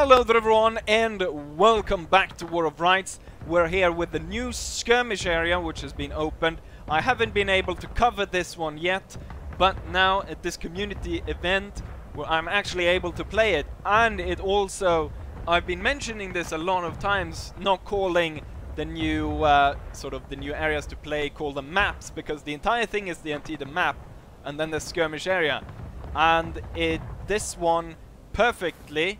Hello there everyone and welcome back to War of Rights. We're here with the new skirmish area which has been opened. I haven't been able to cover this one yet, but now at this community event where I'm actually able to play it. And it also, I've been mentioning this a lot of times, not calling the new sort of the new areas to play, call them maps, because the entire thing is the Antietam map and then the skirmish area. And this one perfectly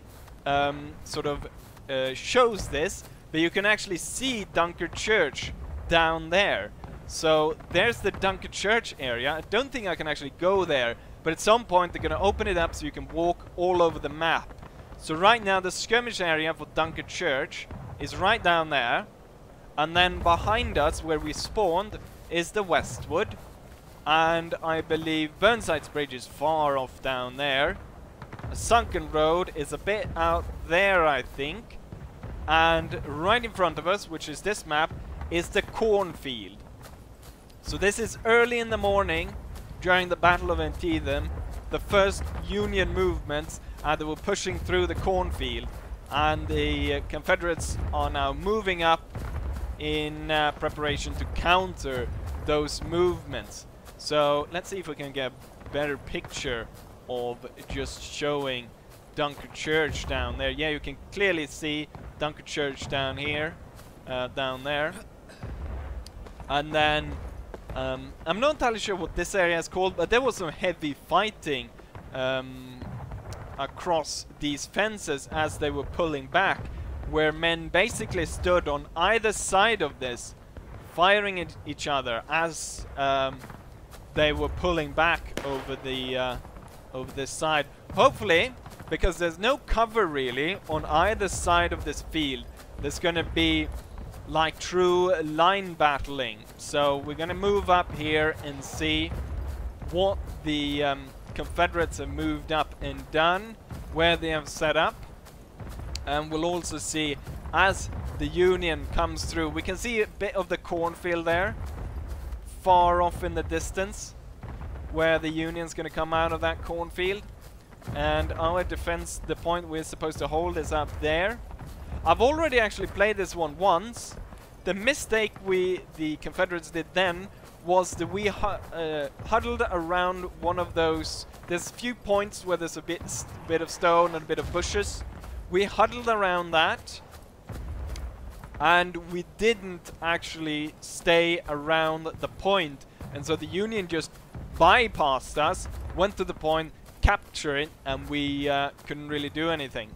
shows this, but you can actually see Dunker Church down there. So there's the Dunker Church area. I don't think I can actually go there, but at some point they're gonna open it up so you can walk all over the map. So right now the skirmish area for Dunker Church is right down there, and then behind us where we spawned is the Westwood, and I believe Burnside's Bridge is far off down there. A sunken road is a bit out there, I think. And right in front of us, which is this map, is the cornfield. So this is early in the morning during the Battle of Antietam, the first Union movements that were pushing through the cornfield, and the Confederates are now moving up in preparation to counter those movements. So let's see if we can get a better picture of just showing Dunker Church down there. Yeah, you can clearly see Dunker Church down here, down there. And then, I'm not entirely sure what this area is called, but there was some heavy fighting across these fences as they were pulling back, where men basically stood on either side of this, firing at each other as they were pulling back over the over this side. Hopefully, because there's no cover really on either side of this field, there's gonna be like true line battling. So we're gonna move up here and see what the Confederates have moved up and done, where they have set up, and we'll also see as the Union comes through. We can see a bit of the cornfield there far off in the distance, where the Union's gonna come out of that cornfield. And our defense, the point we're supposed to hold, is up there. I've already actually played this one once. The mistake the Confederates did then was that we huddled around one of those. There's a few points where there's a bit of stone and a bit of bushes. We huddled around that, and we didn't actually stay around the point. And so the Union just bypassed us, went to the point, captured it, and we couldn't really do anything.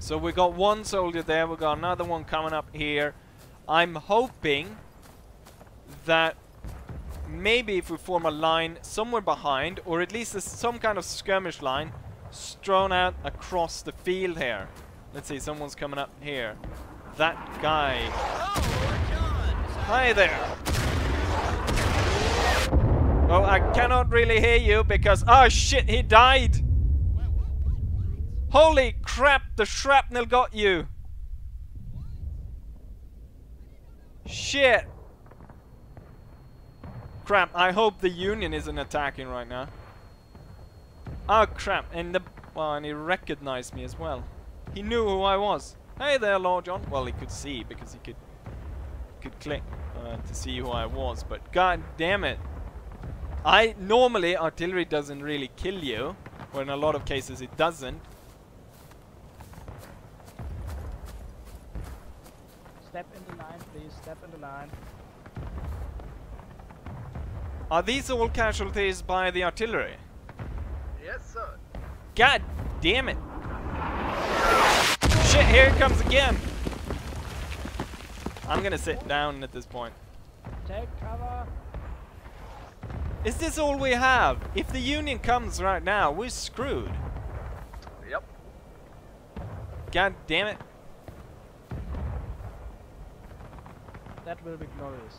So we got one soldier there, we got another one coming up here. I'm hoping that maybe if we form a line somewhere behind, or at least some kind of skirmish line strewn out across the field here. Let's see, someone's coming up here. That guy. Hi there. Oh, I cannot really hear you because... Oh shit, he died! What? Holy crap, the shrapnel got you! What? Shit! Crap, I hope the Union isn't attacking right now. Oh crap, and he recognized me as well. He knew who I was. Hey there, Lord John. Well, he could see because he could click to see who I was, but god damn it. Normally artillery doesn't really kill you, or in a lot of cases it doesn't. Step in the line, please. Step in the line. Are these all casualties by the artillery? Yes, sir. God damn it! Shit! Here it comes again. I'm gonna sit down at this point. Take cover. Is this all we have? If the Union comes right now, we're screwed. Yep. God damn it. That will be glorious.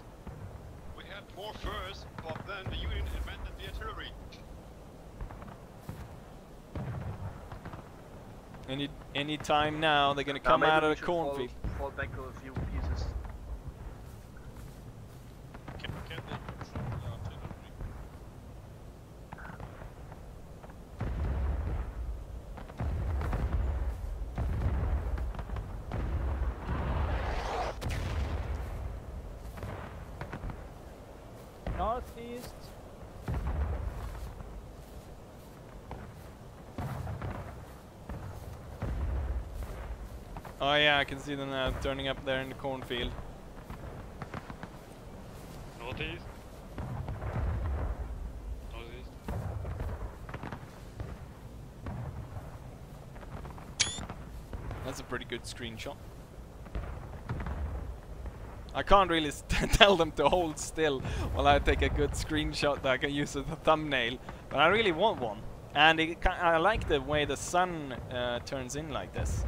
We had war first, but then the Union invented the artillery. Any time now, they're gonna come out of the cornfield. Fall back a few pieces. northeast. Oh yeah, I can see them now turning up there in the cornfield. Northeast. Northeast. That's a pretty good screenshot. I can't really tell them to hold still while I take a good screenshot that I can use as a thumbnail, but I really want one. And I like the way the sun turns in like this.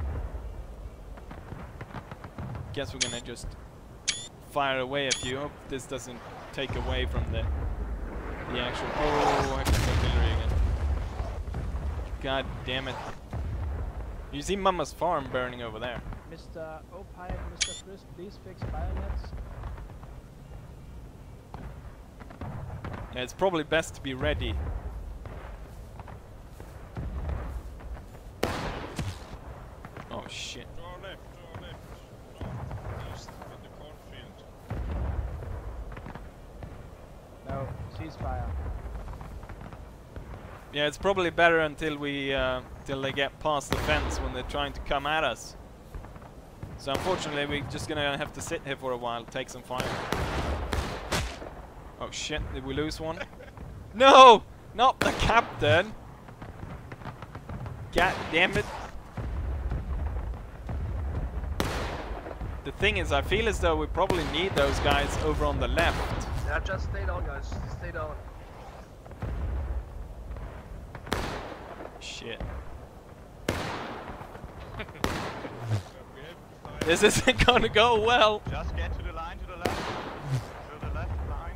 Guess we're gonna just fire away a few. Hope this doesn't take away from the actual. Oh, artillery again! God damn it! You see Mama's farm burning over there. Mr. Opie and Mr. Frisk, please fix bayonets. Yeah, it's probably best to be ready. Oh shit! Ceasefire. Yeah, it's probably better until we till they get past the fence when they're trying to come at us. So unfortunately, we're just gonna have to sit here for a while, take some fire. Oh shit! Did we lose one? No, not the captain. God damn it! The thing is, I feel as though we probably need those guys over on the left. Yeah, just stay down, guys. Just stay down. Shit. This isn't gonna go well. Just get to the line, to the left. To the left line.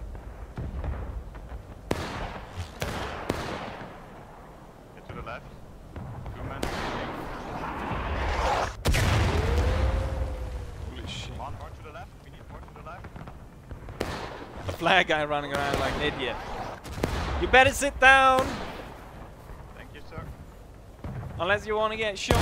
Get to the left. 2 men. Holy shit. 1 more to the left. We need more to the left. A flag guy running around like an idiot. You better sit down! Thank you, sir. Unless you want to get shot.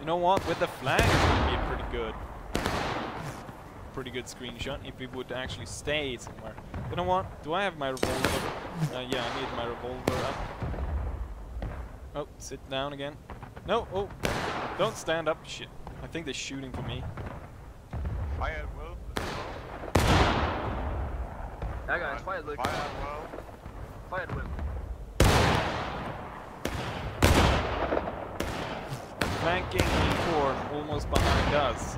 You know what? With the flag, it would be pretty good. Pretty good screenshot if we would actually stay somewhere. You know what? Do I have my revolver? Yeah, I need my revolver up. Oh, sit down again. No, oh, don't stand up. Shit, I think they're shooting for me. Fire at will. Yeah, guys, fire at will. Fire at will. Flanking E4, almost behind us.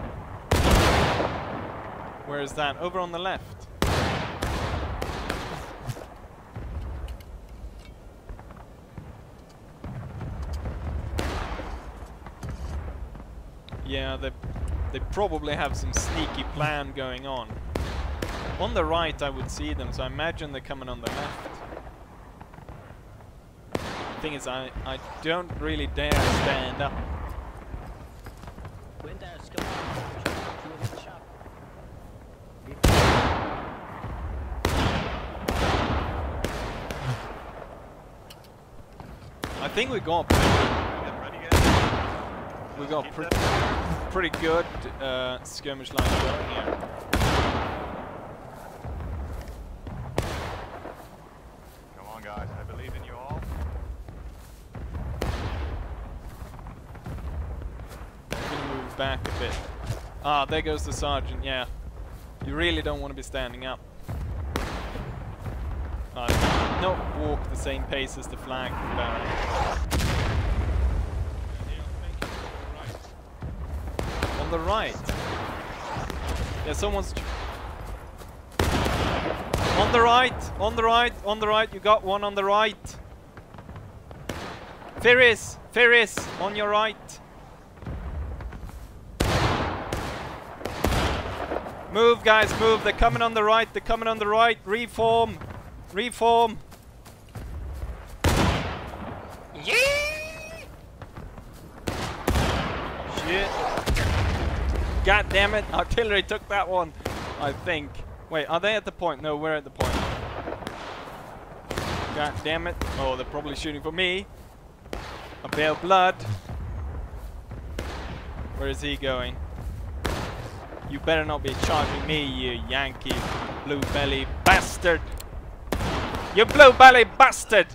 Where is that? Over on the left. Yeah, they probably have some sneaky plan going on. On the right I would see them, so I imagine they're coming on the left. The thing is, I don't really dare stand up. I think we got pretty good skirmish line going here. Come on, guys! I believe in you all. We can move back a bit. Ah, there goes the sergeant. Yeah, you really don't want to be standing up. Not walk the same pace as the flag bearer. On the right. Yeah, someone's on the right, on the right, on the right. You got one on the right. Ferris, Ferris, on your right. Move, guys, move. They're coming on the right. They're coming on the right. Reform, reform. Shit. God damn it, artillery took that one, I think. Wait, are they at the point? No, we're at the point. God damn it. Oh, they're probably shooting for me. A bale of blood. Where is he going? You better not be charging me, you Yankee blue-belly bastard. You blue-belly bastard!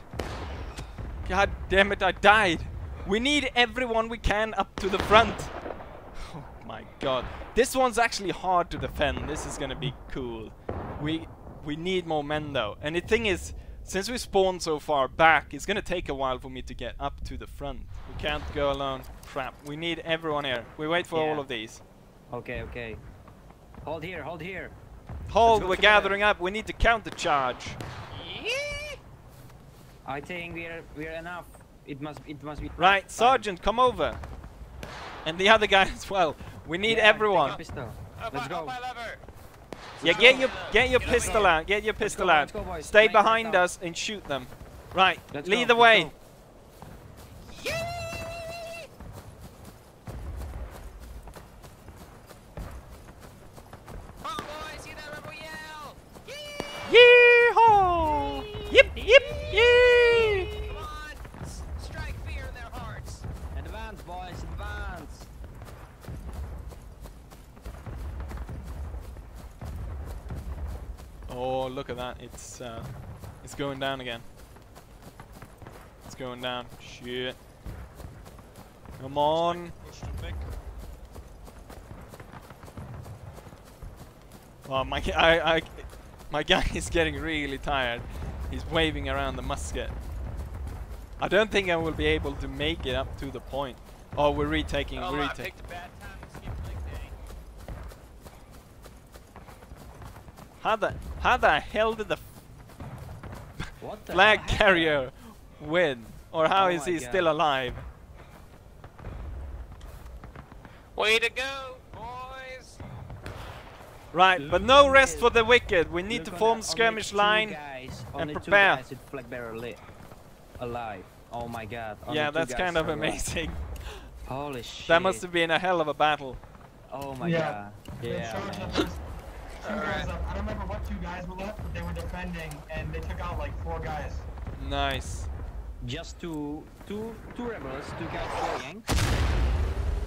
God damn it, I died. We need everyone we can up to the front. Oh my god. This one's actually hard to defend. This is gonna be cool. We need more men though. And the thing is, since we spawned so far back, it's gonna take a while for me to get up to the front. We can't go alone. Crap. We need everyone here. We wait for all of these. Okay, okay. Hold here, hold here. Hold, we're gathering up. We need to countercharge. Yeah. I think we're enough. It must be. Right, Sergeant, come over. And the other guy as well. We need everyone. Let's go. Yeah, get your pistol out. Get your pistol out. Stay behind us and shoot them. Right, lead the way. Yee-haw! Yip, yip, yee! Come on, strike fear in their hearts. Advance, boys, advance. Oh, look at that! It's going down again. It's going down. Shit! Come on! Oh my! My guy is getting really tired. He's waving around the musket. I don't think I will be able to make it up to the point. Oh, we're retaking, we're retaking. How the hell did the flag carrier win? Or how is he still alive? Way to go! Right, but no rest for the wicked. We need to form skirmish line and prepare. Alive. Oh my god. Yeah, that's kind of amazing. Holy shit. That must have been a hell of a battle. Oh my god. Yeah. I don't remember what two guys were left, but they were defending and they took out like four guys. Nice. Just two rebels, two guys playing.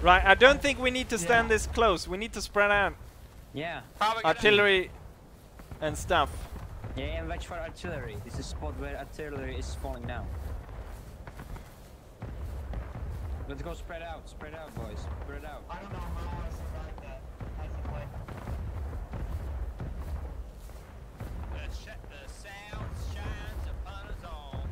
Right, I don't think we need to stand this close. We need to spread out. Yeah. Artillery and stuff. Yeah, and watch for artillery. This is a spot where artillery is falling down. Let's go spread out, boys. Spread out. I don't know how I want to survive that. How's it play? The sound shines upon us all.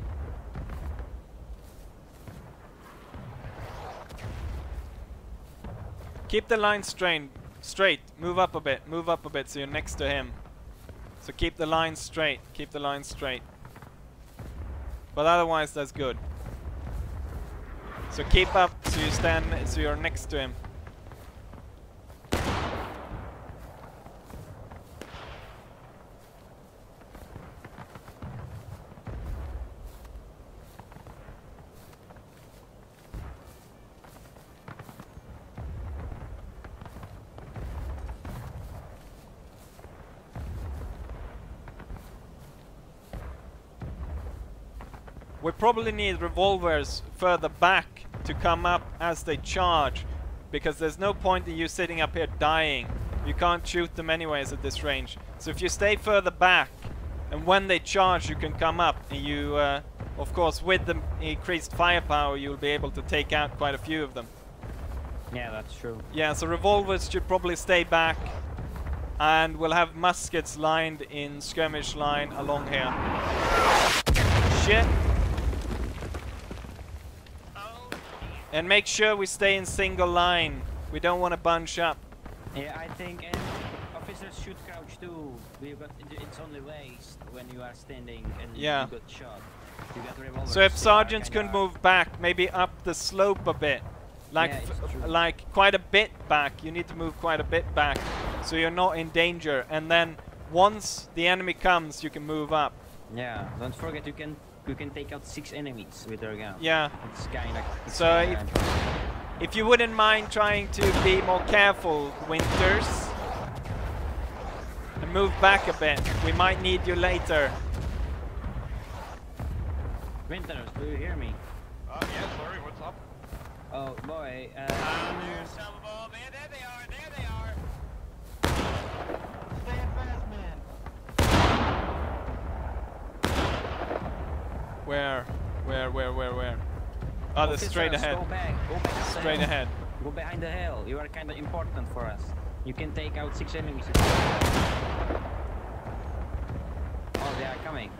Keep the line straight, move up a bit so you're next to him. So keep the line straight, keep the line straight. But otherwise that's good. So keep up so you stand, so you're next to him. We probably need revolvers further back to come up as they charge, because there's no point in you sitting up here dying. You can't shoot them anyways at this range. So if you stay further back, and when they charge you can come up, and you, of course, with the increased firepower you'll be able to take out quite a few of them. Yeah, that's true. Yeah, so revolvers should probably stay back, and we'll have muskets lined in skirmish line along here. Shit! And make sure we stay in single line. We don't want to bunch up. Yeah, I think officers should crouch too. It's only waste when you are standing and you got shot. You got revolvers. So if sergeants could move back, maybe up the slope a bit. Like quite a bit back. You need to move quite a bit back so you're not in danger. And then once the enemy comes, you can move up. Yeah, don't forget you can take out 6 enemies with their gun. Yeah. It's kinda, so if you wouldn't mind trying to be more careful, Winters, and move back a bit. We might need you later. Winters, do you hear me? Yes, Larry, what's up? Oh, boy, there's some of all, man. There they are, there they are. Stand fast, man. Where? Oh, they're straight ahead. Go back. Go back straight ahead. Go behind the hill. You are kind of important for us. You can take out 6 enemies. Oh, they are coming.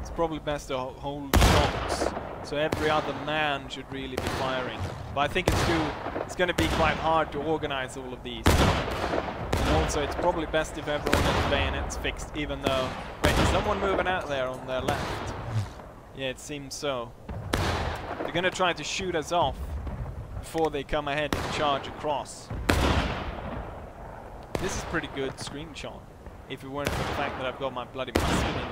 It's probably best to hold shots, so every other man should really be firing. But I think it's going to be quite hard to organize all of these. And also, it's probably best if everyone has bayonets fixed, even though... Wait, is someone moving out there on their left? Yeah, it seems so. They're going to try to shoot us off before they come ahead and charge across. This is pretty good screenshot, if it weren't for the fact that I've got my bloody musket in the way.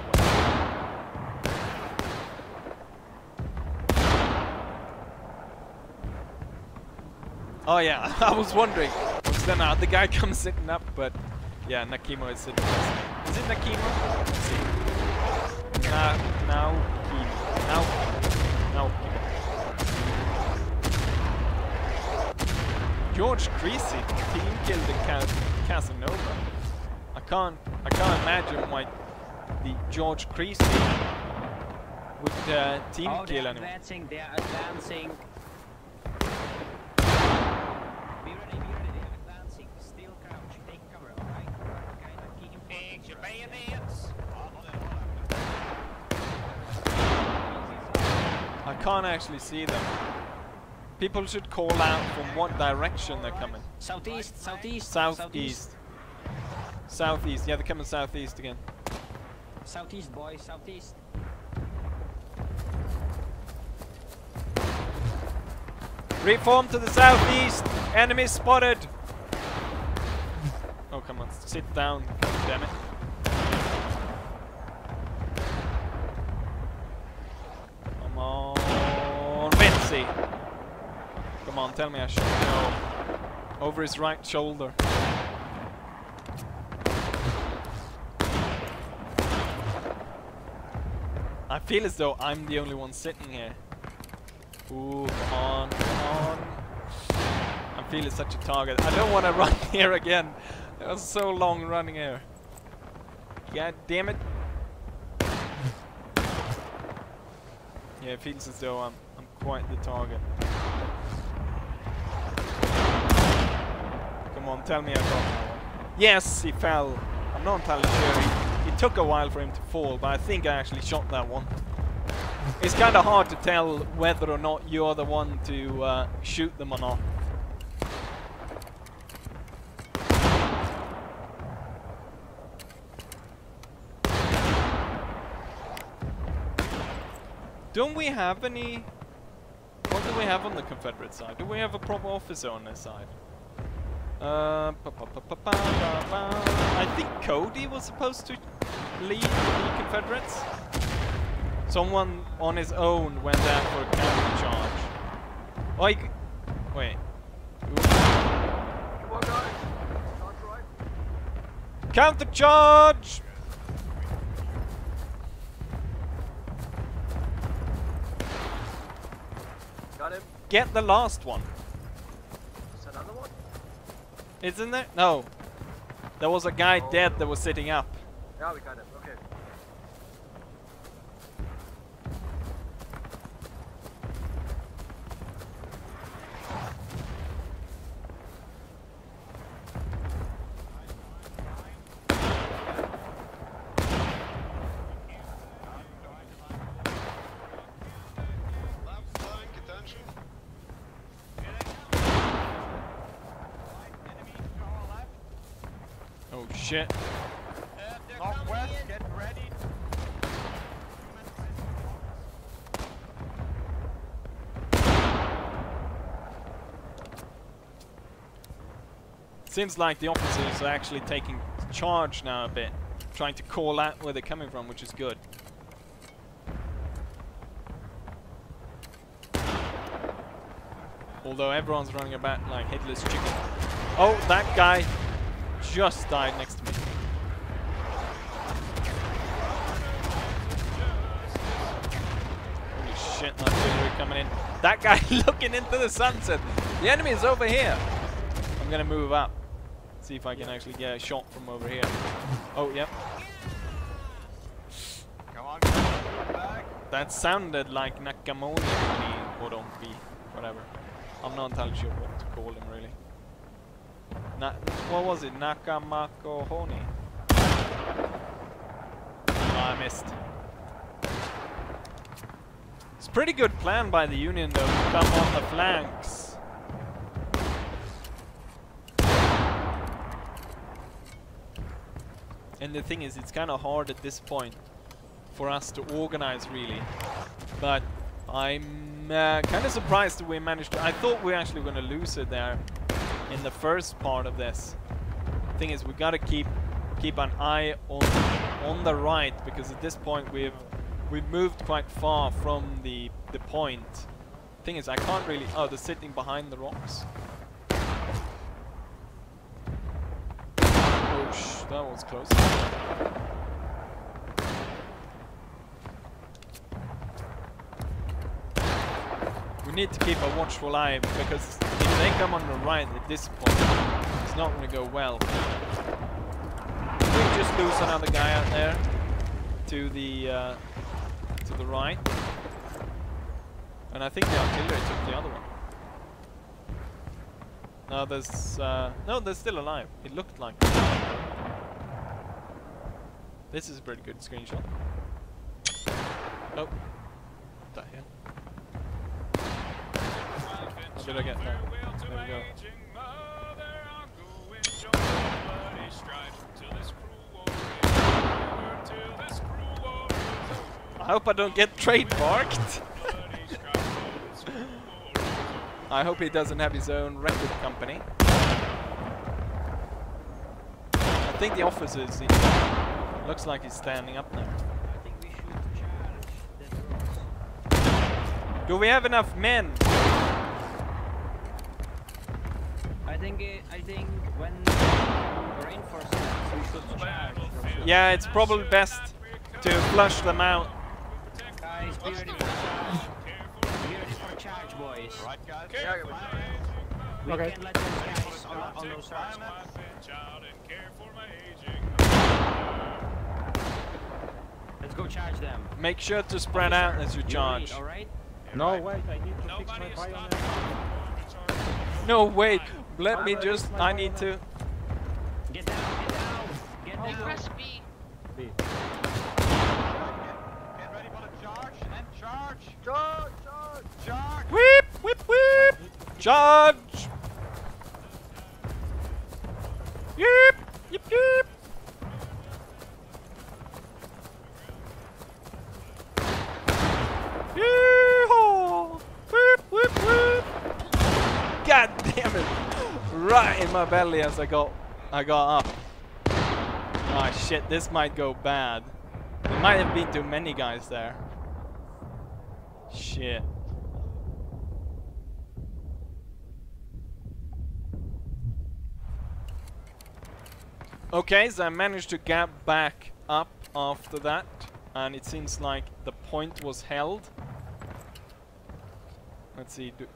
Oh yeah, I was wondering. Then the guy comes sitting up, but yeah, Nakimo is sitting up. Is it Nakimo? Let's see. Now. George Creasy team killed the Casanova. I can't imagine why the George Creasy would team kill anyone. They're advancing. I can't actually see them. People should call out from what direction they're coming. Southeast, southeast, southeast. Southeast, yeah, they're coming southeast again. Southeast, boy, southeast. Reform to the southeast! Enemy spotted! Oh, come on, sit down, damn it. Come on, tell me I should go over his right shoulder. I feel as though I'm the only one sitting here. Ooh, come on, come on. I'm feeling such a target. I don't want to run here again. It was so long running here. God damn it. Yeah, it feels as though I'm quite the target. Come on, tell me I got. Yes, he fell. I'm not entirely sure. It took a while for him to fall, but I think I actually shot that one. It's kind of hard to tell whether or not you're the one to shoot them or not. Don't we have any... What do we have on the Confederate side? Do we have a proper officer on this side? I think Cody was supposed to lead the Confederates. Someone on his own went out for a countercharge. Like... Wait. Come on, guys. Countercharge! Get the last one. Is another one? Isn't there? No. There was a guy dead that was sitting up. Yeah, we got him. Okay. Shit. Northwest, get ready. Seems like the officers are actually taking charge now a bit, trying to call out where they're coming from, which is good. Although everyone's running about like headless chicken. Oh, that guy just died next to me. Ancient Artillery coming in. That guy looking into the sunset. The enemy is over here. I'm going to move up. See if I can actually get a shot from over here. Oh, yep. Come on, come back. That sounded like Nakimo or Dompi, whatever. I'm not entirely sure what to call him, really. What was it? Nakamako Honi? I missed. It's pretty good plan by the Union, though, to come on the flanks. And the thing is, it's kind of hard at this point for us to organize, really. But I'm kind of surprised that we managed to... I thought we were actually going to lose it there in the first part of this. The thing is, we got to keep an eye on the right, because at this point we've moved quite far from the point. Thing is, I can't really... Oh, they're sitting behind the rocks. Oh, that was close. We need to keep a watchful eye, because if they come on the right at this point, it's not going to go well. We just lose another guy out there to the right, and I think the artillery took the other one. Now there's no, they're still alive. It looked like. This is a pretty good screenshot. Oh, what the hell? How did I get there? There we go. I hope I don't get trademarked. I hope he doesn't have his own record company. I think the officer looks like he's standing up now. Do we have enough men? I think when reinforcements we should charge. Yeah, it's probably best to flush them out. Guys, be ready for charge, boys. Right, guys. We can't let those guys on those rocks. Let's go charge them. Make sure to spread out as you charge. All right? No, wait, I need to fix my fire. No, wait. Let me just... I need to... Get down, get down, get down. Press B. B. Get ready for the charge, and charge. Charge, charge, charge. Whip, whip, whip. Charge. Yep, yep, yep. Yeehaw. Whip, whip, whip. God damn it. Right in my belly as I got up. Ah, oh, shit, this might go bad. There might have been too many guys there. Shit. Okay, so I managed to get back up after that, and it seems like the point was held. Let's see, do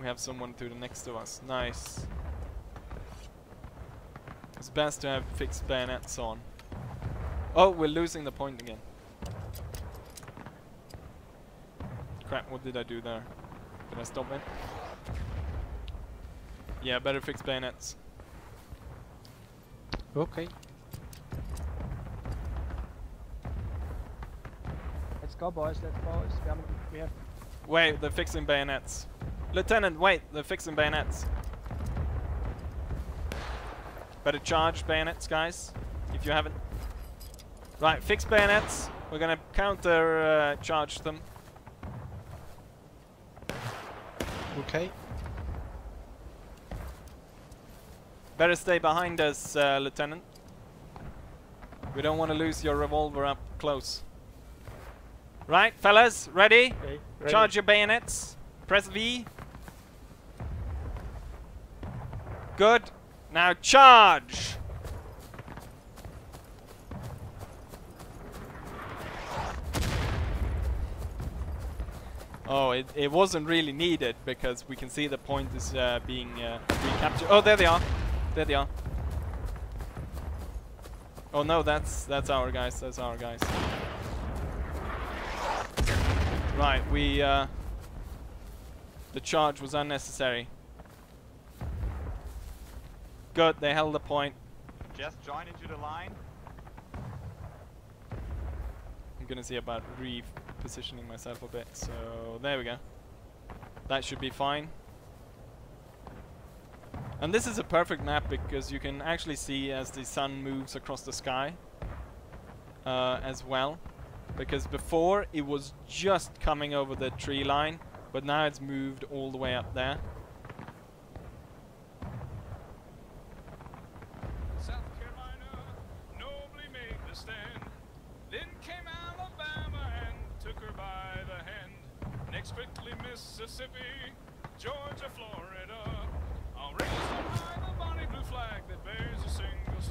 we have someone to the next of us? Nice. It's best to have fixed bayonets on. Oh, we're losing the point again. Crap, what did I do there? Did I stop it? Yeah, better fix bayonets. Okay. Let's go, boys, let's go. We have... Wait, they're fixing bayonets. Lieutenant, wait, they're fixing bayonets. Better charge bayonets, guys, if you haven't. Right, fix bayonets. We're gonna counter charge them. Okay. Better stay behind us, Lieutenant. We don't want to lose your revolver up close. Right, fellas, ready? Okay, ready. Charge your bayonets. Press V. Good. Now charge! Oh, it wasn't really needed because we can see the point is being recaptured. Oh, there they are. There they are. Oh no, that's our guys. That's our guys. Right, we the charge was unnecessary. Good, they held the point. Just join into the line. I'm gonna see about repositioning myself a bit. So there we go. That should be fine. And this is a perfect map because you can actually see as the sun moves across the sky as well. Because before it was just coming over the tree line, but now it's moved all the way up there. South Carolina nobly made the stand. Then came Alabama and took her by the hand. Next quickly Mississippi, Georgia, Florida. I'll raise high the bonnie blue flag that bears a single star.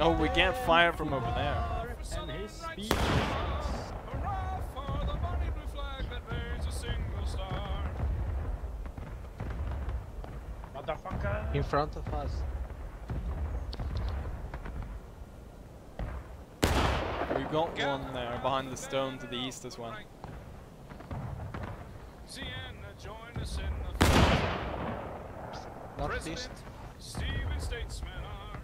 Oh, we can't fire from over there. And his speech. Hurrah for the bonnie blue flag that bears a single star. Motherfucker! In front of us. We've got one there behind the stone to the east as well. Sienna, join us in the President, Steven Statesman are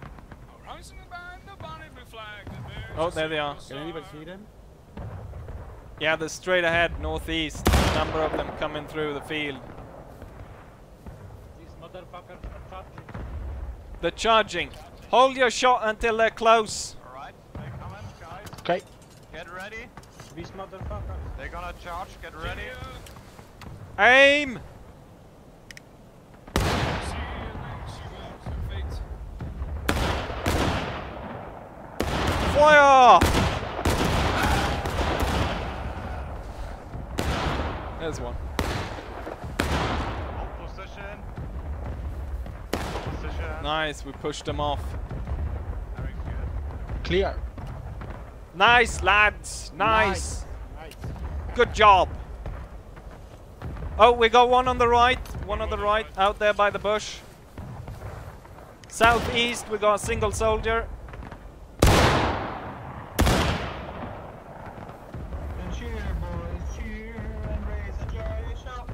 horizon band the bonnie blue flag that bears. Oh, there they are. Can anybody see them? Yeah, they're straight ahead, northeast. A number of them coming through the field. These motherfuckers are charging. They're charging. Hold your shot until they're close. Alright, they're coming, guys. Okay. Get ready. These motherfuckers. They're gonna charge, get ready. Aim! Fire! There's one. Hold position. Hold position. Nice, we pushed them off. Very good. Clear. Nice, lads. Nice. Nice. Good job. Oh, we got one on the right. One on the right, out there by the bush. Southeast, we got a single soldier.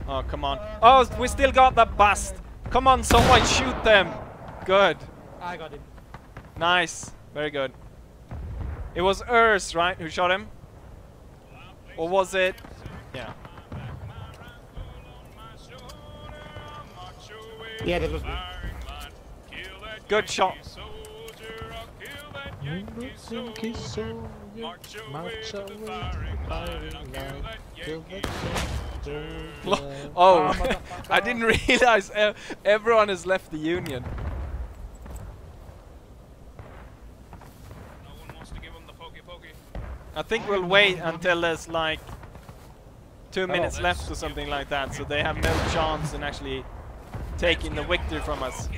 Oh, come on. Oh, we still got that bust. Come on, someone shoot them. Good. I got him. Nice. Very good. It was Urs, right, who shot him? Or was it? Yeah. Yeah, that was me. Good shot. Oh, I didn't realize everyone has left the Union. No one wants to give them the pokey pokey. I think we'll wait until there's like 2 minutes left or something like that, so they have no chance in actually taking the victory from us.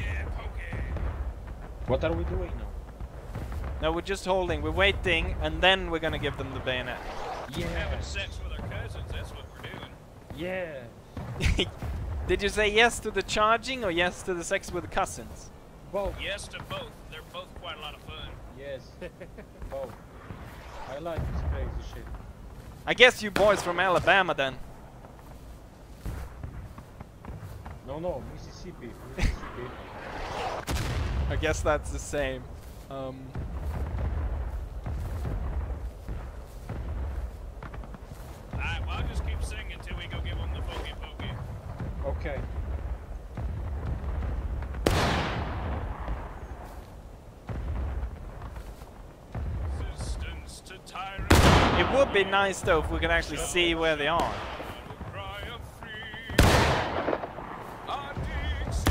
What are we doing now? No, we're just holding, we're waiting, and then we're gonna give them the bayonet. Yeah. Having sex with our cousins, that's what we're doing. Yeah. Did you say yes to the charging or yes to the sex with the cousins? Both. Yes to both. They're both quite a lot of fun. Yes. Both. I like this crazy shit. I guess you boys from Alabama then. No, Mississippi. Mississippi. I guess that's the same. Alright, well I'll just keep singing until we go give them the pokey pokey. Okay. Resistance to tyrants. It would be nice though if we could actually see where they are.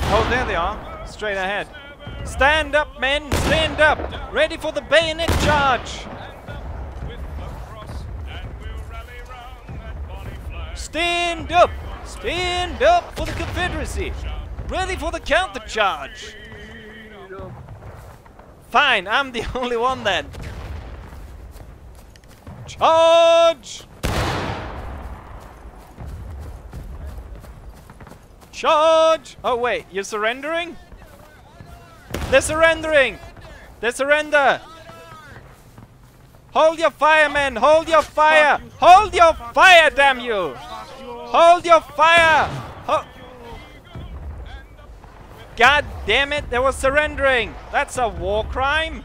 Oh, there they are. Straight ahead. Stand up, men! Stand up! Ready for the bayonet charge! Stand up! Stand up for the Confederacy! Ready for the countercharge! Fine, I'm the only one then. Charge! Charge! Oh wait, you're surrendering? They're surrendering! They surrender! Hold your fire, man! Hold your fire! Hold your fire, damn you! Hold your fire! God damn it, they were surrendering! That's a war crime!